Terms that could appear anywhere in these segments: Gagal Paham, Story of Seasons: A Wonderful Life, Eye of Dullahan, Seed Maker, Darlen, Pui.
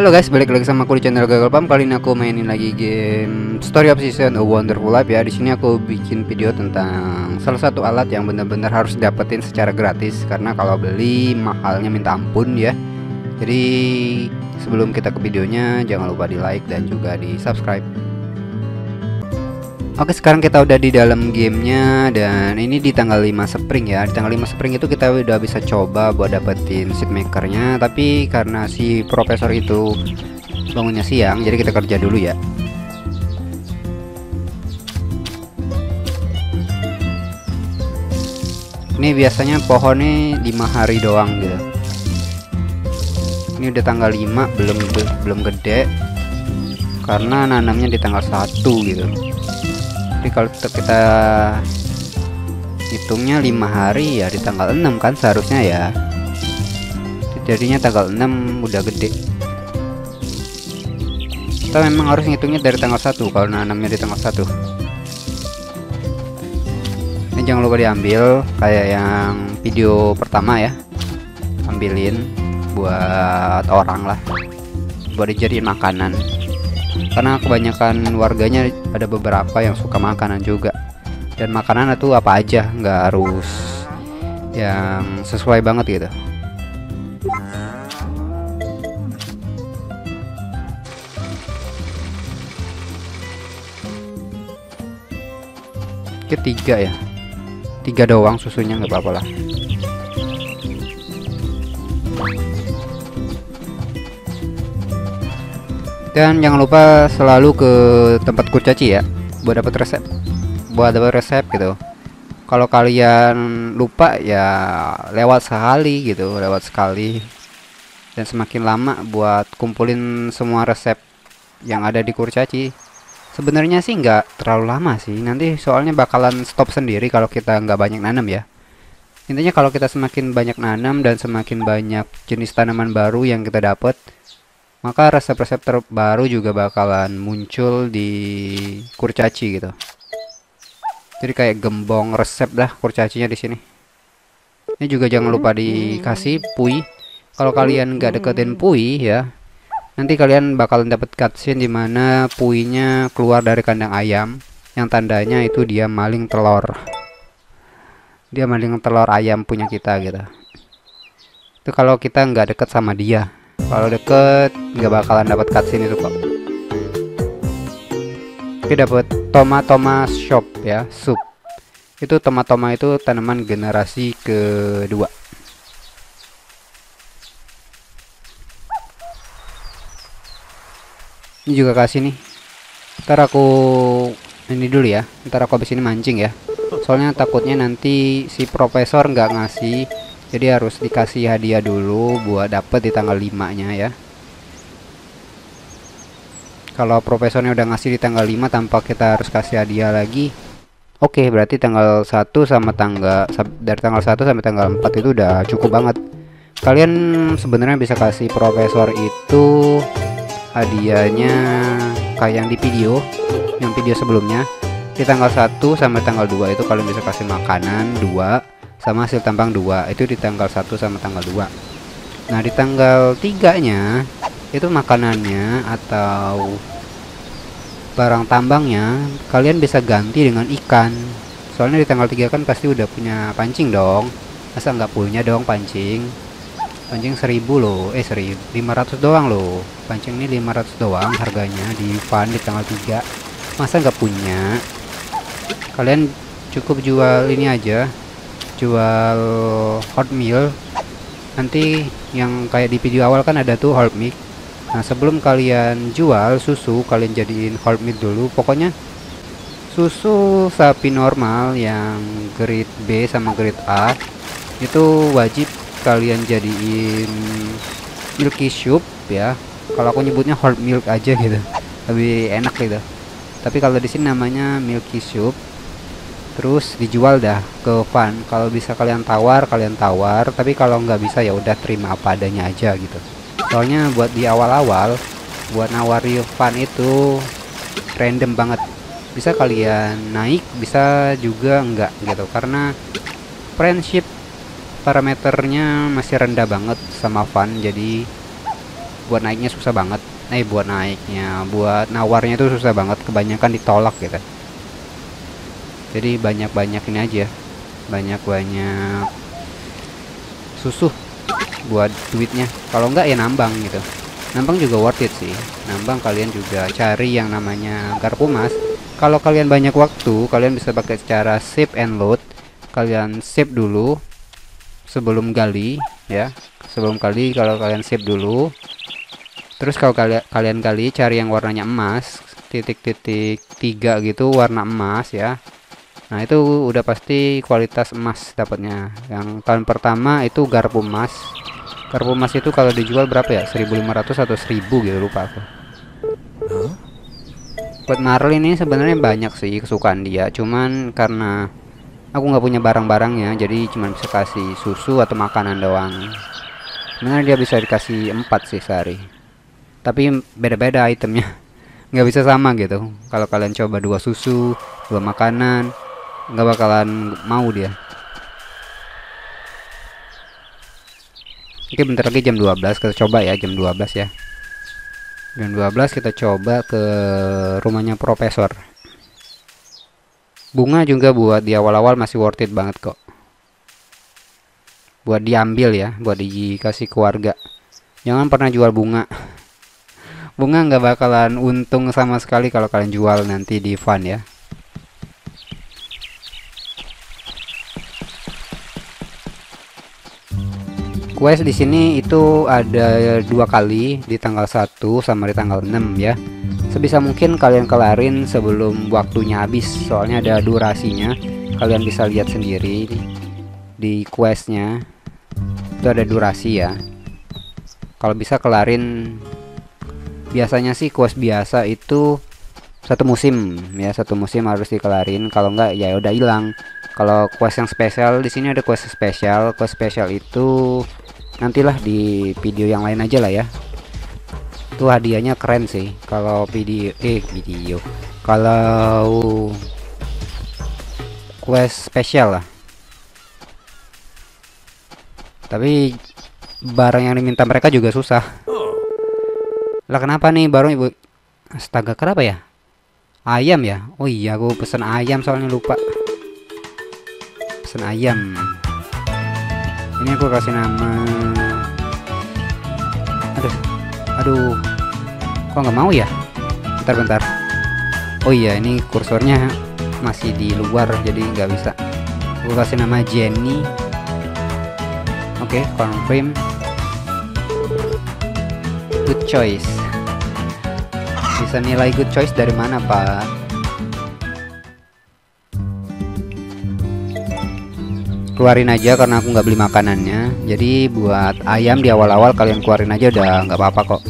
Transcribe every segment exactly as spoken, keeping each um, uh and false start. Halo guys, balik lagi sama aku di channel Gagal Paham. Kali ini aku mainin lagi game Story of Seasons: A Wonderful Life ya. Di sini aku bikin video tentang salah satu alat yang benar-benar harus dapetin secara gratis, karena kalau beli mahalnya minta ampun ya. Jadi sebelum kita ke videonya, jangan lupa di like dan juga di subscribe. Oke, sekarang kita udah di dalam gamenya, dan ini di tanggal lima Spring ya. Di tanggal lima Spring itu kita udah bisa coba buat dapetin Seed Makernya, tapi karena si profesor itu bangunnya siang, jadi kita kerja dulu ya. Ini biasanya pohonnya lima hari doang gitu. Ini udah tanggal lima, belum belum gede, karena nanamnya di tanggal satu gitu. Jadi kalau kita hitungnya lima hari ya, di tanggal enam kan seharusnya ya. Jadinya tanggal enam udah gede. Kita memang harus ngitungnya dari tanggal satu kalau nanamnya di tanggal satu. Ini jangan lupa diambil kayak yang video pertama ya. Ambilin buat orang lah, buat dijadiin makanan. Karena kebanyakan warganya ada beberapa yang suka makanan juga, dan makanan itu apa aja, nggak harus yang sesuai banget gitu. Ketiga ya, tiga doang susunya, nggak apa-apa lah. Dan jangan lupa selalu ke tempat kurcaci ya, buat dapat resep, buat dapat resep gitu. Kalau kalian lupa ya lewat sekali gitu, lewat sekali. Dan semakin lama buat kumpulin semua resep yang ada di kurcaci. Sebenarnya sih nggak terlalu lama sih, nanti soalnya bakalan stop sendiri kalau kita nggak banyak nanam ya. Intinya kalau kita semakin banyak nanam dan semakin banyak jenis tanaman baru yang kita dapat, maka resep-resep terbaru juga bakalan muncul di kurcaci gitu. Jadi kayak gembong resep lah kurcacinya di sini. Ini juga jangan lupa dikasih pui. Kalau kalian nggak deketin pui ya, nanti kalian bakalan dapat cutscene di mana puinya keluar dari kandang ayam, yang tandanya itu dia maling telur. Dia maling telur ayam punya kita gitu. Itu kalau kita nggak deket sama dia. Kalau deket nggak bakalan dapat cutscene itu kok. Oke, dapat toma-toma shop ya, sup. Itu toma-toma itu tanaman generasi kedua. Ini juga kasih nih. Ntar aku ini dulu ya. Ntar aku habis ini mancing ya. Soalnya takutnya nanti si profesor nggak ngasih. Jadi harus dikasih hadiah dulu buat dapet di tanggal lima-nya ya. Kalau profesornya udah ngasih di tanggal lima tanpa kita harus kasih hadiah lagi. Oke, berarti tanggal satu sama tanggal dari tanggal satu sampai tanggal empat itu udah cukup banget. Kalian sebenarnya bisa kasih profesor itu hadiahnya kayak yang di video, yang video sebelumnya. Di tanggal satu sama tanggal dua itu kalian bisa kasih makanan dua sama hasil tampang dua, itu di tanggal satu sama tanggal dua. Nah, di tanggal tiga-nya itu makanannya atau barang tambangnya kalian bisa ganti dengan ikan. Soalnya di tanggal tiga kan pasti udah punya pancing dong. Masa nggak punya dong pancing? Pancing seribu loh, eh seribu lima ratus doang loh. Pancing ini lima ratus doang harganya di fun di tanggal tiga. Masa nggak punya? Kalian cukup jual ini aja, jual oatmeal. Nanti yang kayak di video awal kan ada tuh oatmeal. Nah, sebelum kalian jual susu, kalian jadiin oatmeal dulu. Pokoknya susu sapi normal yang grade B sama grade A itu wajib kalian jadiin milky soup ya. Kalau aku nyebutnya oat milk aja gitu, lebih enak gitu. Tapi kalau di sini namanya milky soup. Terus dijual dah ke fan. Kalau bisa kalian tawar, kalian tawar. Tapi kalau nggak bisa ya udah terima apa adanya aja gitu. Soalnya buat di awal-awal, buat nawari fan itu random banget. Bisa kalian naik, bisa juga enggak gitu. Karena friendship parameternya masih rendah banget sama fan. Jadi buat naiknya susah banget. Eh buat naiknya, buat nawarnya itu susah banget, kebanyakan ditolak gitu. Jadi banyak-banyak ini aja, banyak-banyak susuh buat duitnya. Kalau enggak ya nambang gitu. Nambang juga worth it sih. Nambang kalian juga cari yang namanya garpu emas. Kalau kalian banyak waktu, kalian bisa pakai cara ship and load. Kalian ship dulu sebelum gali ya. Sebelum gali kalau kalian ship dulu. Terus kalau kalian kalian gali cari yang warnanya emas, titik-titik tiga gitu warna emas ya. Nah, itu udah pasti kualitas emas dapatnya. Yang tahun pertama itu garpu emas. Garpu emas itu kalau dijual berapa ya? seribu lima ratus atau seribu gitu, lupa aku. Huh? Buat marl ini sebenarnya banyak sih kesukaan dia, cuman karena aku nggak punya barang-barangnya, jadi cuman bisa kasih susu atau makanan doang. Sebenarnya dia bisa dikasih empat sih sehari. Tapi beda-beda itemnya. Nggak bisa sama gitu. Kalau kalian coba dua susu, dua makanan, nggak bakalan mau dia. Oke, bentar lagi jam dua belas kita coba ya, jam dua belas ya. Jam dua belas kita coba ke rumahnya Profesor. Bunga juga buat di awal-awal masih worth it banget kok. Buat diambil ya, buat dikasih ke warga. Jangan pernah jual bunga. Bunga nggak bakalan untung sama sekali kalau kalian jual nanti di fund ya. Quest di sini itu ada dua kali, di tanggal satu sama di tanggal enam ya. Sebisa mungkin kalian kelarin sebelum waktunya habis, soalnya ada durasinya. Kalian bisa lihat sendiri di questnya itu ada durasi ya. Kalau bisa kelarin, biasanya sih quest biasa itu satu musim ya, satu musim harus dikelarin. Kalau enggak ya udah hilang. Kalau quest yang spesial di sini ada quest spesial. Quest spesial itu nantilah di video yang lain aja lah ya. Itu hadiahnya keren sih. Kalau video eh video kalau quest spesial lah. Tapi barang yang diminta mereka juga susah. Lah kenapa nih baru ibu? Astaga, kenapa ya? Ayam ya? Oh iya, aku pesen ayam soalnya lupa. Pesen ayam. Ini aku kasih nama. Aduh, aduh, kok nggak mau ya? Bentar-bentar. Oh iya, ini kursornya masih di luar, jadi nggak bisa. Aku kasih nama Jenny. Oke, okay, confirm. Good choice. Bisa nilai good choice dari mana, Pak? Keluarin aja karena aku nggak beli makanannya. Jadi buat ayam di awal-awal kalian keluarin aja, udah nggak apa-apa kok.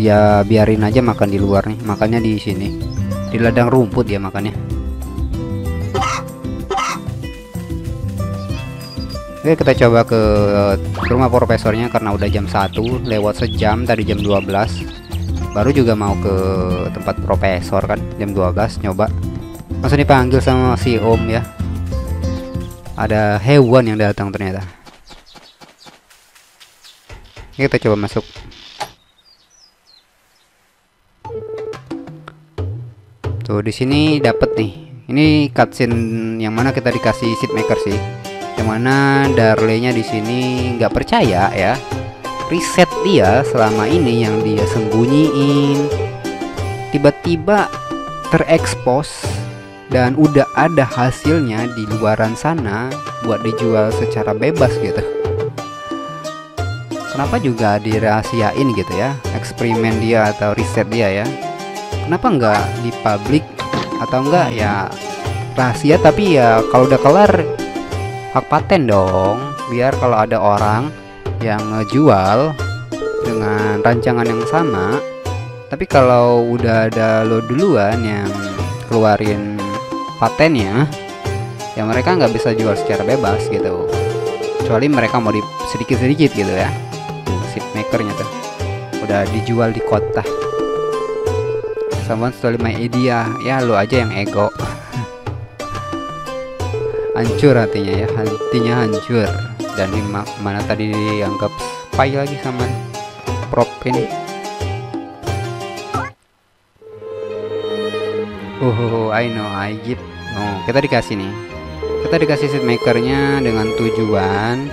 Ya biarin aja makan di luar nih. Makannya di sini, di ladang rumput ya makannya. Oke, kita coba ke rumah profesornya karena udah jam satu, lewat sejam tadi jam dua belas. Baru juga mau ke tempat profesor kan, jam dua belas nyoba. Langsung dipanggil sama si Om ya. Ada hewan yang datang ternyata. Oke, kita coba masuk. Tuh di sini dapet nih. Ini cutscene yang mana kita dikasih Seed Maker sih. Dimana Darlenya di sini nggak percaya ya, riset dia selama ini yang dia sembunyiin tiba-tiba terekspos dan udah ada hasilnya di luaran sana buat dijual secara bebas gitu. Kenapa juga dirahasiain gitu ya eksperimen dia atau riset dia ya? Kenapa nggak di publik atau enggak ya rahasia, tapi ya kalau udah kelar hak paten dong, biar kalau ada orang yang ngejual dengan rancangan yang sama. Tapi kalau udah ada lo duluan yang keluarin patennya, ya mereka nggak bisa jual secara bebas gitu, kecuali mereka mau di sedikit-sedikit gitu ya. Seed Makernya tuh udah dijual di kota. Someone stole my idea. Ya lo aja yang ego. Hancur hatinya ya, hatinya hancur. Dan di mana tadi dianggap spy lagi sama prop ini. Oh, I know, I get. Oh, kita dikasih nih. Kita dikasih seed makernya dengan tujuan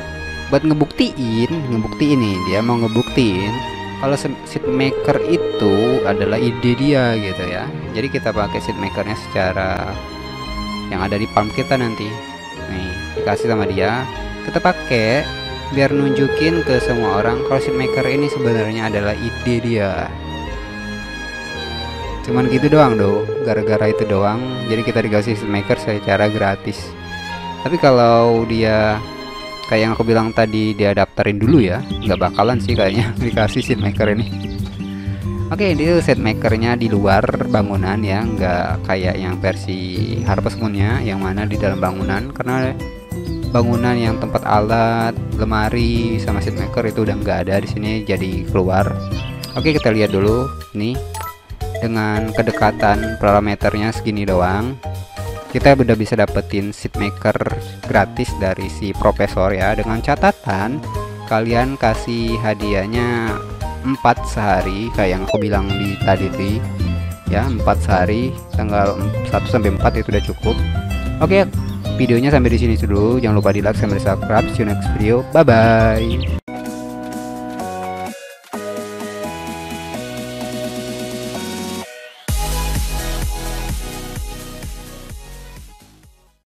buat ngebuktiin, ngebuktiin nih. Dia mau ngebuktiin kalau seed maker itu adalah ide dia gitu ya. Jadi kita pakai seed makernya secara yang ada di farm kita nanti. Nih, dikasih sama dia. Kita pakai biar nunjukin ke semua orang kalau seed maker ini sebenarnya adalah ide dia. Cuman gitu doang doh, gara-gara itu doang. Jadi kita dikasih seed maker secara gratis. Tapi kalau dia kayak yang aku bilang tadi, dia daftarin dulu ya, nggak bakalan sih kayaknya dikasih seed maker ini. Oke, dia seed makernya di luar bangunan ya, nggak kayak yang versi Harvest Moon-nya yang mana di dalam bangunan. Karena bangunan yang tempat alat, lemari sama seed maker itu udah nggak ada di sini, jadi keluar. Oke, kita lihat dulu nih. Dengan kedekatan parameternya segini doang, kita udah bisa dapetin seed maker gratis dari si profesor ya. Dengan catatan kalian kasih hadiahnya empat sehari kayak yang aku bilang di tadi sih ya, empat sehari, tanggal satu sampai empat itu udah cukup. Oke, videonya sampai di sini dulu. Jangan lupa di like, share, subscribe. See you next video. Bye bye.